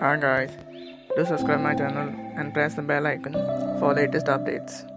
Hi guys, do subscribe my channel and press the bell icon for latest updates.